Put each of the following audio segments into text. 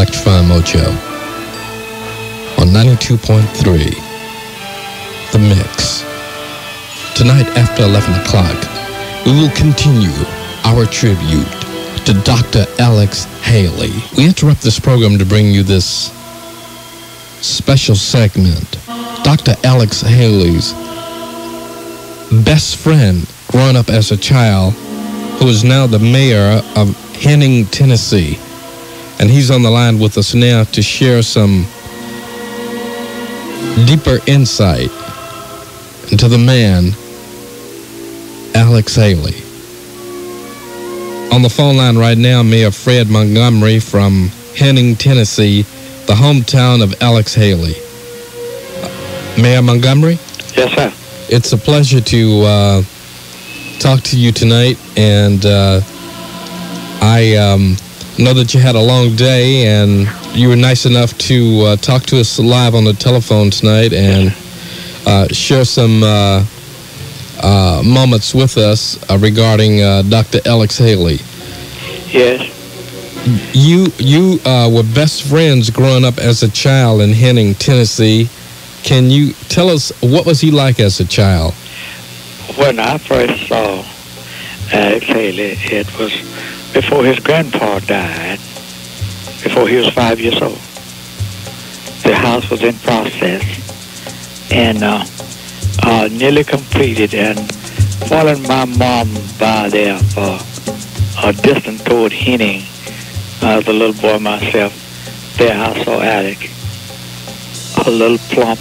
Electron Mojo on 92.3 The Mix. Tonight after 11 o'clock, we will continue our tribute to Dr. Alex Haley. We interrupt this program to bring you this special segment. Dr. Alex Haley's best friend growing up as a child, who is now the mayor of Henning, Tennessee. And he's on the line with us now to share some deeper insight into the man, Alex Haley. On the phone line right now, Mayor Fred Montgomery from Henning, Tennessee, the hometown of Alex Haley. Mayor Montgomery? Yes, sir. It's a pleasure to talk to you tonight, and I know that you had a long day, and you were nice enough to talk to us live on the telephone tonight and share some moments with us regarding Dr. Alex Haley. Yes. You were best friends growing up as a child in Henning, Tennessee. Can you tell us, what was he like as a child? When I first saw Alex Haley, it was before his grandpa died, before he was 5 years old. The house was in process and nearly completed, and following my mom by there for a distance toward Henning, as a little boy myself, there I saw Alex, a little plump,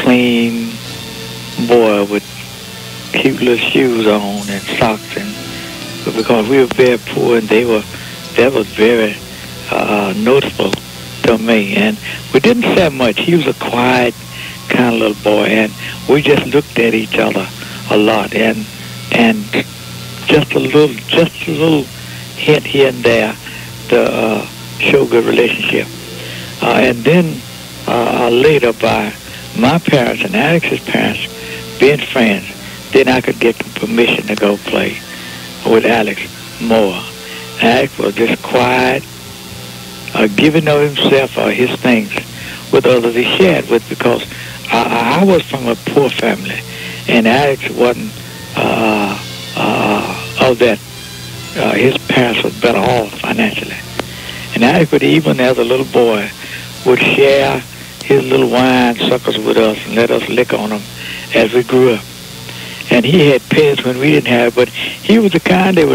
clean boy with cute little shoes on and socks, and because we were very poor and they were, that was very noticeable to me. And we didn't say much. He was a quiet kind of little boy, and we just looked at each other a lot, and just a little hint here and there to show good relationship. And then later, by my parents and Alex's parents being friends, then I could get the permission to go play with Alex more. Alex was just quiet, giving of himself or his things with others he shared with, because I was from a poor family, and Alex wasn't of that. His parents were better off financially. And Alex would, even as a little boy, would share his little wine suckers with us and let us lick on them as we grew up. And he had pets when we didn't have, but he was the kind that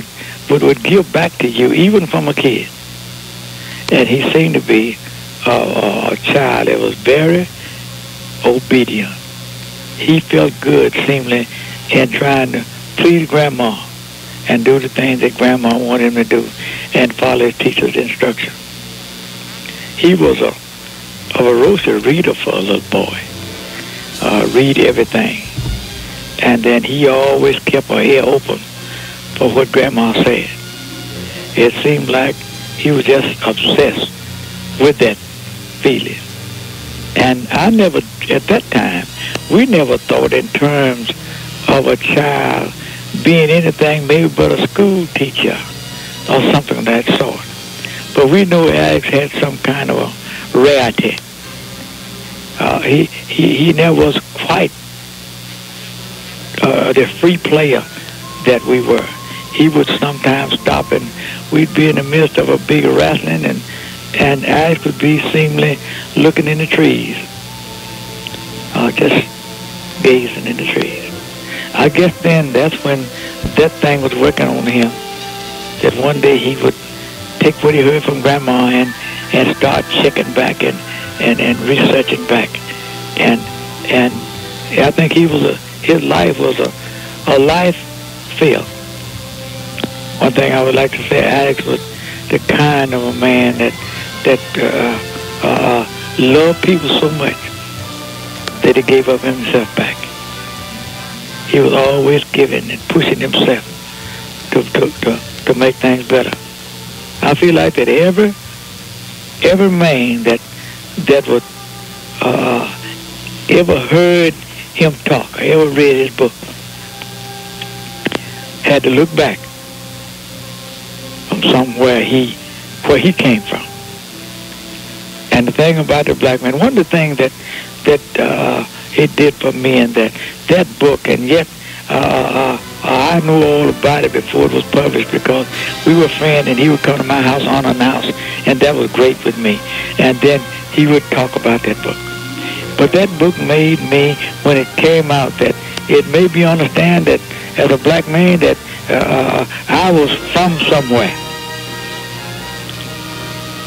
would give back to you, even from a kid. And he seemed to be a child that was very obedient. He felt good, seemingly, in trying to please Grandma and do the things that Grandma wanted him to do and follow his teacher's instruction. He was a voracious reader for a little boy, read everything. And then he always kept her ear open for what Grandma said. It seemed like he was just obsessed with that feeling. And I never, at that time, we never thought in terms of a child being anything maybe but a school teacher or something of that sort. But we knew Alex had some kind of a rarity. He never was quite the free player that we were. He would sometimes stop, and we'd be in the midst of a big wrestling, and Alex would be seemingly looking in the trees, just gazing in the trees. I guess then that's when that thing was working on him, that one day he would take what he heard from Grandma and start checking back and researching back. And I think he was his life was a life filled. One thing I would like to say, Alex was the kind of a man that loved people so much that he gave up himself back. He was always giving and pushing himself to make things better. I feel like that every man that would ever heard him talk, I ever read his book, had to look back from somewhere he where he came from. And the thing about the black man, one of the things that it did for me in that book, and yet I knew all about it before it was published because we were friends, and he would come to my house unannounced, and that was great with me. And then he would talk about that book. But that book made me, when it came out, that it made me understand that as a black man that I was from somewhere.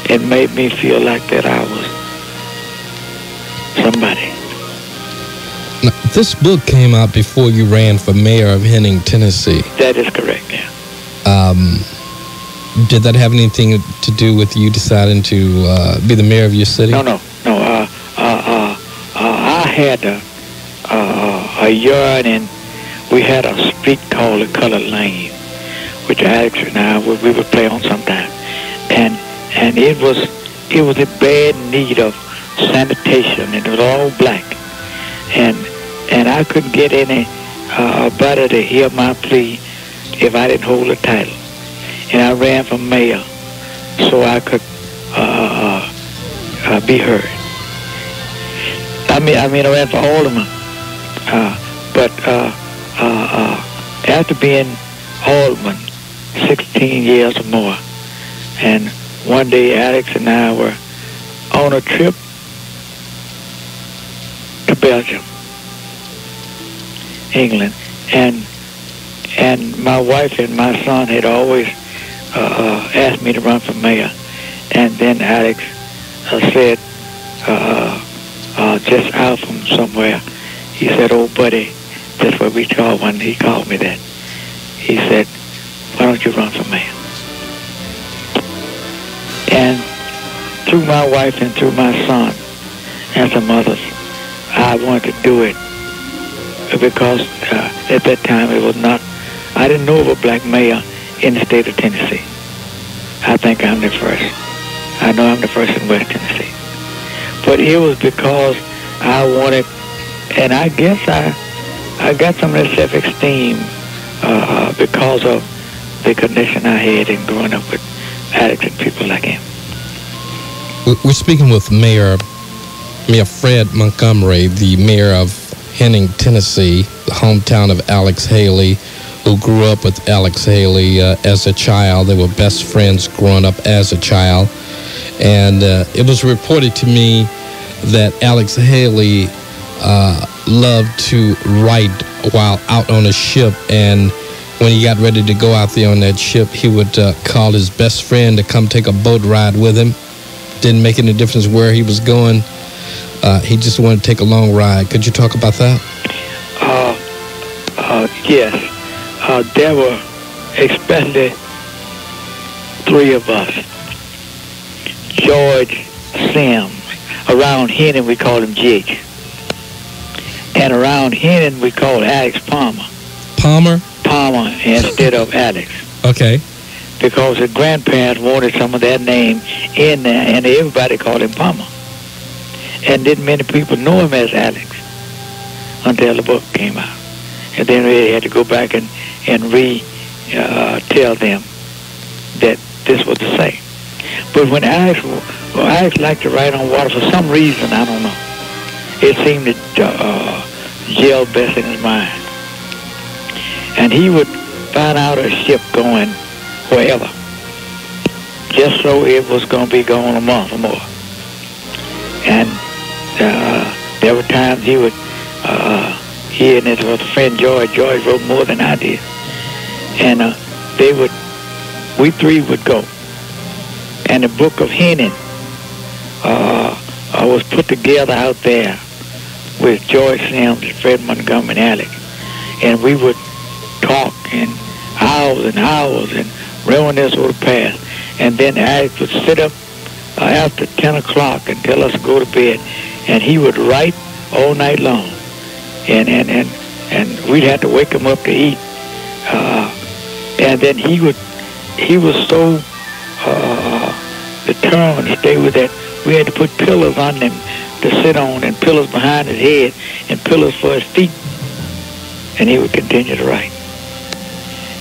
It made me feel like that I was somebody. Now, this book came out before you ran for mayor of Henning, Tennessee. That is correct, yeah. Did that have anything to do with you deciding to be the mayor of your city? No. I had a yard, and we had a street called the Colored Lane, which Alex and I, we would play on sometime. And it was in bad need of sanitation, and it was all black. And I couldn't get anybody to hear my plea if I didn't hold the title. And I ran for mayor so I could be heard. I mean, I ran for alderman. But after being alderman 16 years or more, and one day Alex and I were on a trip to Belgium, England, and my wife and my son had always asked me to run for mayor, and then Alex said, just out from somewhere, he said, "Oh, buddy," that's what we called one. He called me that. He said, "Why don't you run for mayor?" And through my wife and through my son and some others, I wanted to do it because at that time it was not, I didn't know of a black mayor in the state of Tennessee. I think I'm the first. I know I'm the first in West Tennessee. But it was because I wanted, and I guess I got some of that self-esteem because of the condition I had in growing up with addicts and people like him. We're speaking with Mayor Fred Montgomery, the mayor of Henning, Tennessee, the hometown of Alex Haley, who grew up with Alex Haley as a child. They were best friends growing up as a child. And it was reported to me that Alex Haley loved to ride while out on a ship, and when he got ready to go out there on that ship, he would call his best friend to come take a boat ride with him. Didn't make any difference where he was going. He just wanted to take a long ride. Could you talk about that? Yes. There were especially three of us. George Sims. Around Henning, we called him Jig. And around Henning, we called Alex Palmer. Palmer instead of Alex. Okay. Because his grandparents wanted some of that name in there, and everybody called him Palmer. And didn't many people know him as Alex until the book came out. And then we had to go back and tell them that this was the same. But when Alex liked to ride on water for some reason, I don't know. It seemed to gel best in his mind. And he would find out a ship going wherever, just so it was going to be gone a month or more. And there were times he and his friend George wrote more than I did. And we three would go. And the book of Henning was put together out there with Joyce Sims, Fred Montgomery, and Alex. And we would talk and hours and reminisce over the past. And then Alex would sit up after 10 o'clock and tell us to go to bed. And he would write all night long. And we'd have to wake him up to eat. And then he was so determined to stay with that. We had to put pillows on him to sit on, and pillows behind his head, and pillows for his feet. And he would continue to write.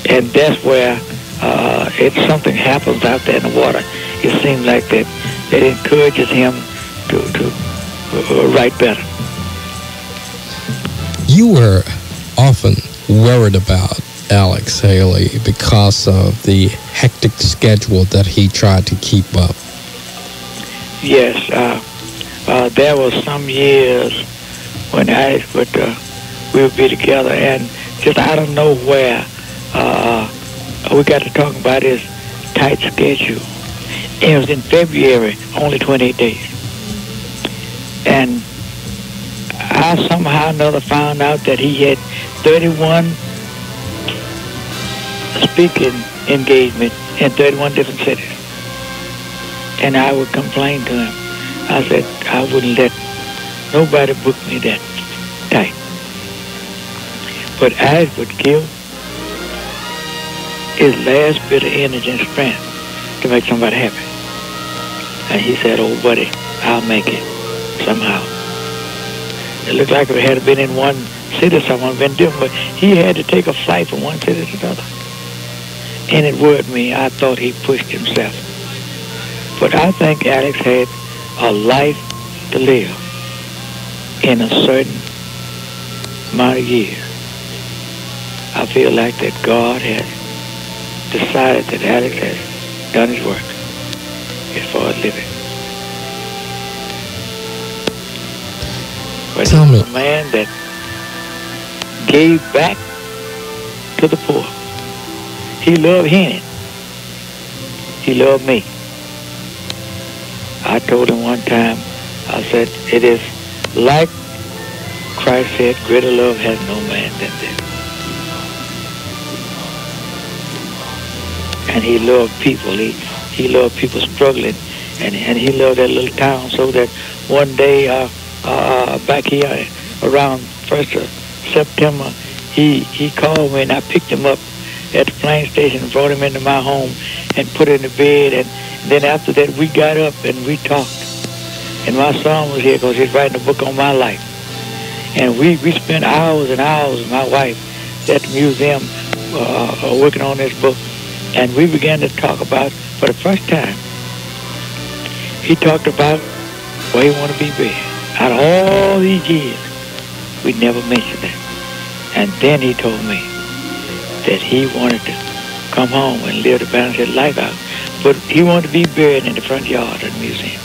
And that's where if something happens out there in the water, just seemed like that it encourages him to write better. You were often worried about Alex Haley because of the hectic schedule that he tried to keep up. Yes, there were some years when Alex would we would be together, and just I don't know where we got to talk about his tight schedule. And it was in February, only 28 days, and I somehow or another found out that he had 31 speaking engagement in 31 different cities. And I would complain to him. I said, I wouldn't let nobody book me that tight. But I would give his last bit of energy and strength to make somebody happy. And he said, oh, buddy, I'll make it somehow. It looked like if it had been in one city, someone had been different, but he had to take a flight from one city to another. And it worried me. I thought he pushed himself. But I think Alex had a life to live in a certain amount of years. I feel like that God has decided that Alex has done his work as far as living. But tell me, a man that gave back to the poor. He loved Henning. He loved me. I told him one time, I said, it is like Christ said, greater love has no man than this. And he loved people. He loved people struggling. And he loved that little town, so that one day back here around 1st of September, he called me and I picked him up at the plane station and brought him into my home and put him in the bed. And then after that, we got up and we talked. And my son was here because he's writing a book on my life. And we spent hours and hours, my wife, at the museum working on this book. And we began to talk about, for the first time, he talked about where he wanted to be buried. Out of all these years, we never mentioned that. And then he told me that he wanted to come home and live the balance of his life out. But he wanted to be buried in the front yard of the museum.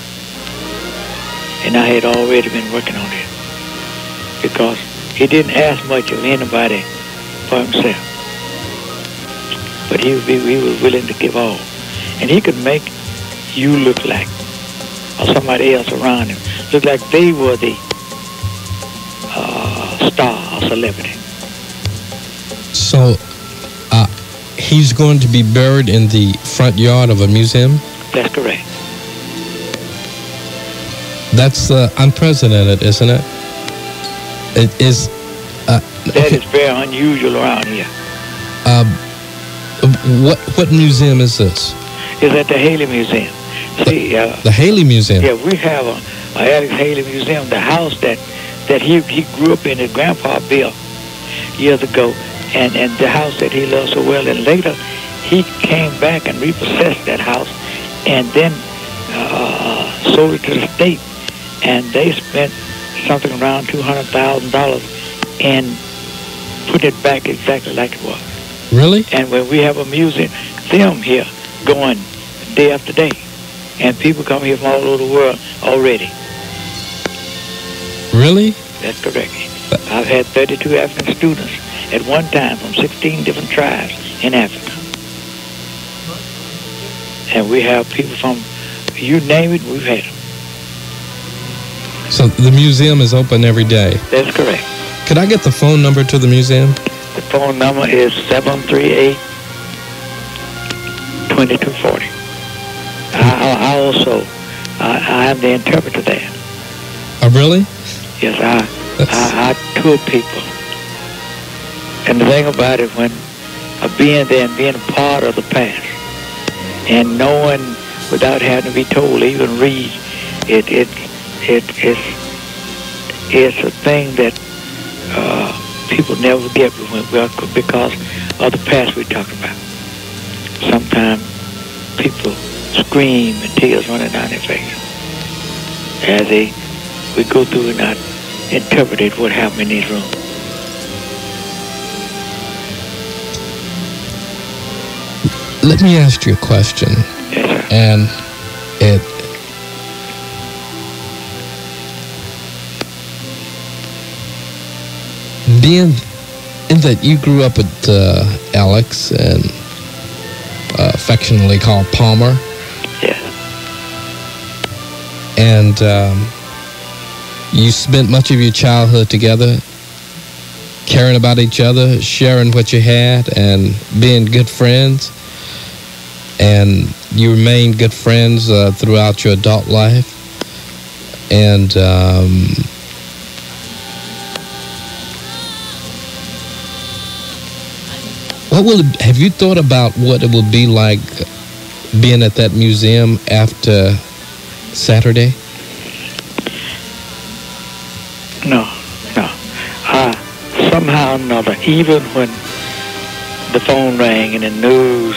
And I had already been working on it because he didn't ask much of anybody for himself. But he was willing to give all. And he could make you look like, or somebody else around him, looked like they were the star or celebrity. So he's going to be buried in the front yard of a museum? That's correct. That's unprecedented, isn't it? It is. That is very unusual around here. What museum is this? It's at the Haley Museum. See, the Haley Museum. Yeah, we have a Alex Haley Museum. The house that he grew up in, his grandpa built years ago, and the house that he loved so well. And later, he came back and repossessed that house, and then sold it to the state. And they spent something around $200,000 and put it back exactly like it was. Really? And when we have a museum, them here going day after day. And people come here from all over the world already. Really? That's correct. I've had 32 African students at one time from 16 different tribes in Africa. And we have people from, you name it, we've had them. So the museum is open every day? That's correct. Could I get the phone number to the museum? The phone number is 738-2240. I also, I am the interpreter there. Oh, really? Yes, I tour people. And the thing about it, when being there and being part of the past, and knowing without having to be told, even read, it's a thing that people never get because of the past we talked about. Sometimes people scream and tears running down their face as we go through and I interpreted what happened in these rooms. Let me ask you a question. Yes, sir. And being in that you grew up with Alex and affectionately called Palmer. Yeah. And you spent much of your childhood together, caring about each other, sharing what you had, and being good friends. And you remained good friends throughout your adult life. And have you thought about what it will be like being at that museum after Saturday? No. Somehow or another, even when the phone rang and the news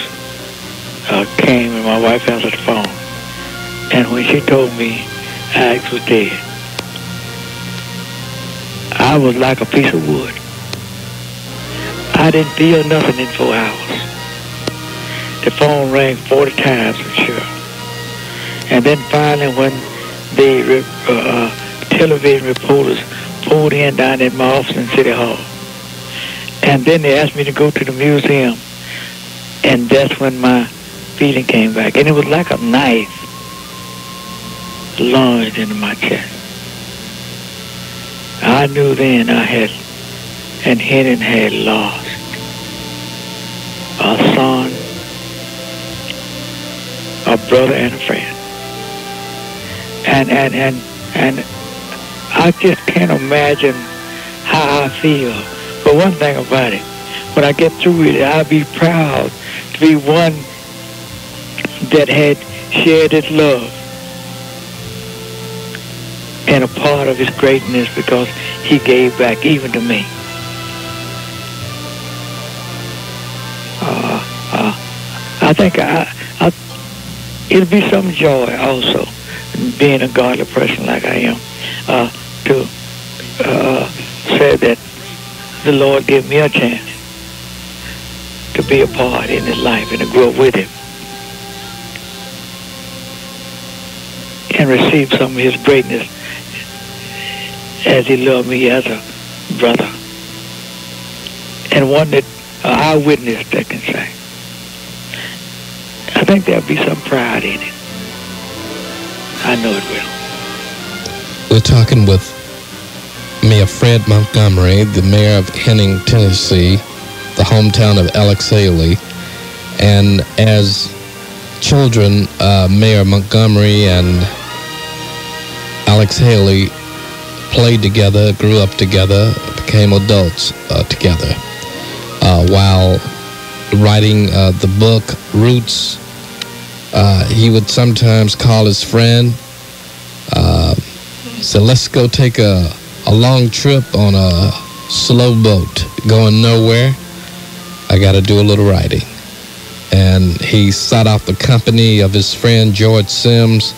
came and my wife answered the phone, and when she told me Alex was dead, I was like a piece of wood. I didn't feel nothing in 4 hours. The phone rang 40 times, I'm sure. And then finally when the television reporters pulled in down at my office in City Hall, and then they asked me to go to the museum, and that's when my feeling came back. And it was like a knife lodged into my chest. I knew then Henning had lost a son, a brother, and a friend. And I just can't imagine how I feel. But one thing about it, when I get through it, I'll be proud to be one that had shared his love and a part of his greatness, because he gave back even to me. I think it'll be some joy also, being a godly person like I am, to say that the Lord gave me a chance to be a part in His life and to grow with Him and receive some of His greatness as He loved me as a brother, and one that I witnessed that can say. I think there'll be some pride in it. I know it will. We're talking with Mayor Fred Montgomery, the mayor of Henning, Tennessee, the hometown of Alex Haley. And as children, Mayor Montgomery and Alex Haley played together, grew up together, became adults together, while writing the book Roots. He would sometimes call his friend, say, let's go take a long trip on a slow boat, going nowhere. I got to do a little writing. And he sought out the company of his friend George Sims,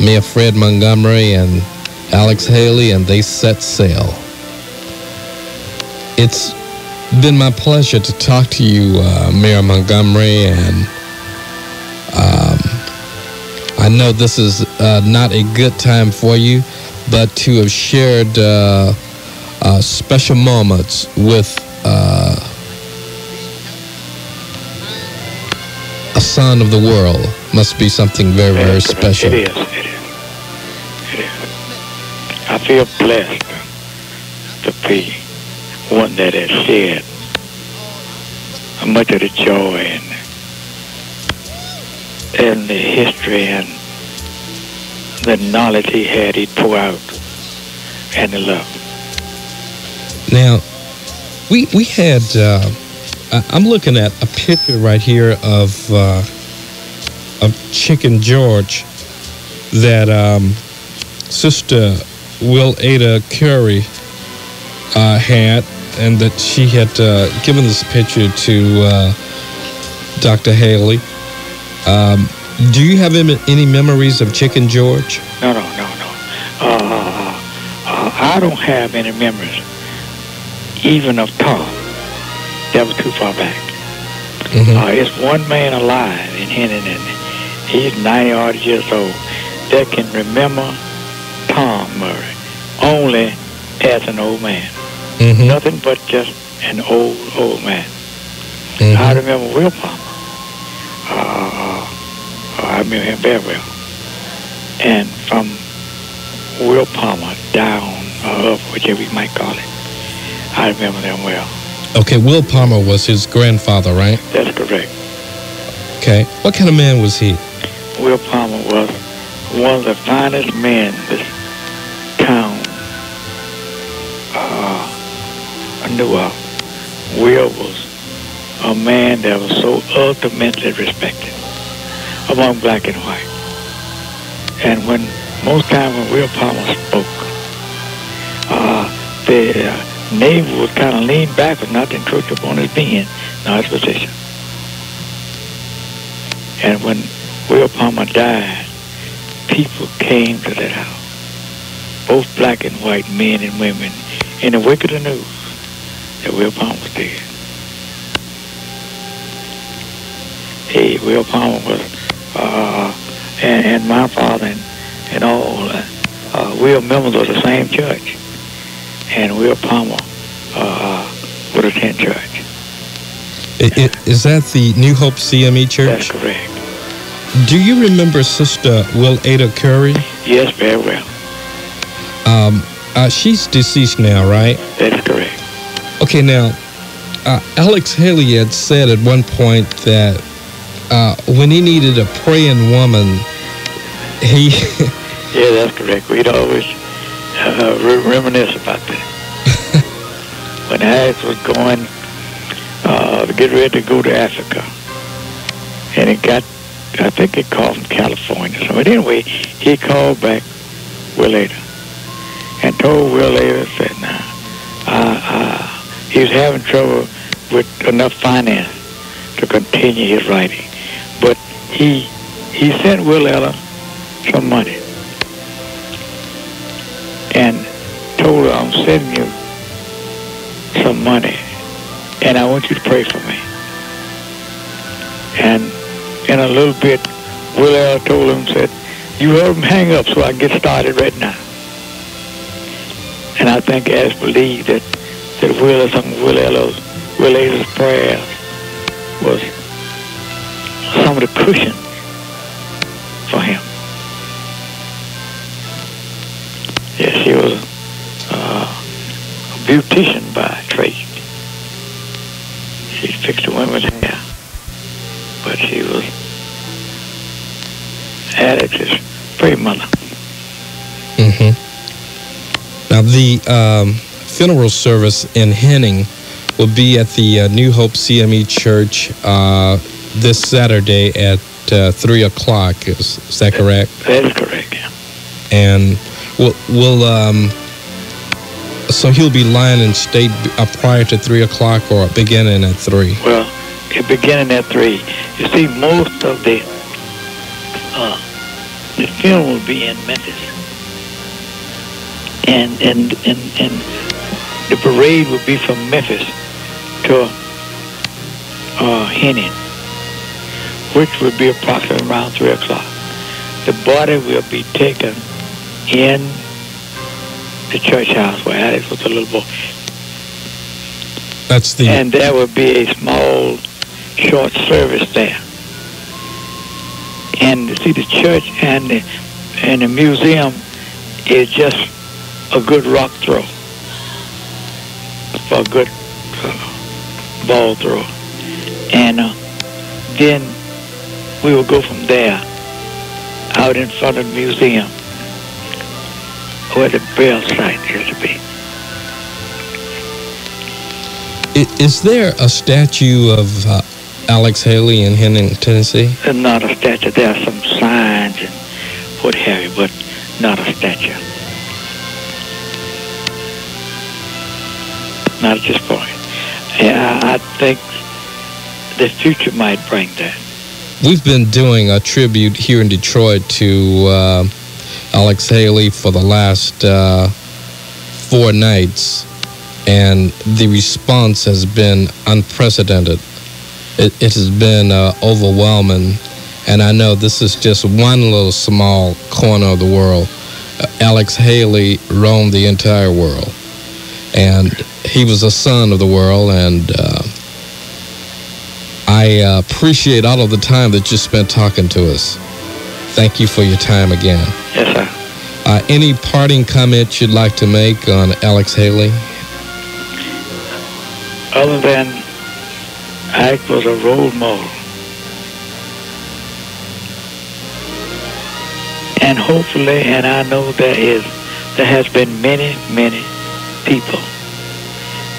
Mayor Fred Montgomery, and Alex Haley, and they set sail. It's been my pleasure to talk to you, Mayor Montgomery, and I know this is not a good time for you, but to have shared special moments with a son of the world must be something very, very special. It is. It is. It is. I feel blessed to be one that has shared much of the joy and the history and the knowledge he had, he poured out, and the love. Now, we had, I'm looking at a picture right here of Chicken George that Sister Will Ada Curry had, and that she had given this picture to Dr. Haley. Do you have any memories of Chicken George? No. I don't have any memories, even of Tom. That was too far back. Mm-hmm. It's one man alive in Henning, and he's 90-odd years old, that can remember Tom Murray only as an old man. Mm-hmm. Nothing but just an old man. Mm-hmm. I remember Will Palmer. I remember him very well. And from Will Palmer down, or up, whichever you might call it, I remember them well. Okay, Will Palmer was his grandfather, right? That's correct. Okay. What kind of man was he? Will Palmer was one of the finest men this town knew of. Will was a man that was so ultimately respected among black and white. And when most time when Will Palmer spoke, the navel would kind of lean back and not encroach upon his being, not his position. And when Will Palmer died, people came to that house, both black and white men and women, in the wake of the news that Will Palmer was dead. Hey, Will Palmer was, and my father and all, we were members of the same church. And Will Palmer would attend church. Is that the New Hope CME Church? That's correct. Do you remember Sister Will Ada Curry? Yes, very well. She's deceased now, right? That's correct. Okay, now, Alex Haley had said at one point that when he needed a praying woman, he... Yeah, that's correct. We'd always reminisce about that. When Alex was going to get ready to go to Africa, and it got, I think he called from California. So anyway, he called back Will Ada and told Will Ada, said, nah, he was having trouble with enough finance to continue his writing. But he sent Will Ella some money and told her, I'm sending you some money and I want you to pray for me. And in a little bit, Will Ella told him, said, you heard him, hang up so I can get started right now. And I think Alex believed that Will Ella's prayer was some of the cushion for him. Yes, he was a beautician by trade. She fixed a woman's hair, but she was Alex's premother. Mm-hmm. Now, the funeral service in Henning will be at the New Hope CME Church this Saturday at 3 o'clock. Is that correct? That is correct, yeah. And so he'll be lying in state prior to 3 o'clock or beginning at 3? Well, beginning at 3. You see, most of the film will be in Memphis. And the parade will be from Memphis to Henning, which will be approximately around 3 o'clock. The body will be taken in the church house where Alex was a little boy. And there will be a small, short service there. And see, the church and the museum is just a good rock throw for a good ball throw. And then we will go from there out in front of the museum where the bell site used to be. Is there a statue of Alex Haley in Henning, Tennessee? Not a statue. There are some signs and what have you, but not a statue. Not at this point. Yeah, I think the future might bring that. We've been doing a tribute here in Detroit to Alex Haley for the last four nights, and the response has been unprecedented. It has been overwhelming, and I know this is just one little small corner of the world. Alex Haley roamed the entire world, and he was a son of the world, and I appreciate all of the time that you spent talking to us. Thank you for your time again. Yes, sir. Any parting comments you'd like to make on Alex Haley? Other than Ike was a role model. And hopefully, and I know there has been many, many people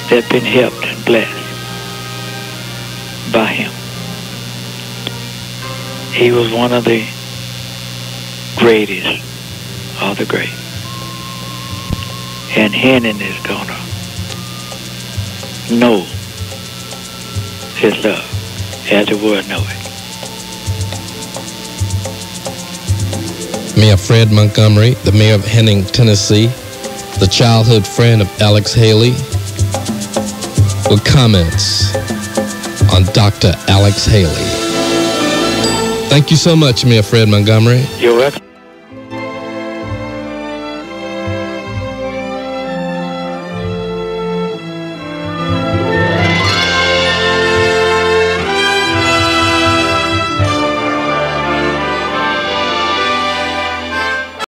that have been helped and blessed by him. He was one of the greatest of the great. And Henning is gonna know his love as the world knows it. Mayor Fred Montgomery, the mayor of Henning, Tennessee, the childhood friend of Alex Haley, with comments on Dr. Alex Haley. Thank you so much, Mayor Fred Montgomery. You're welcome.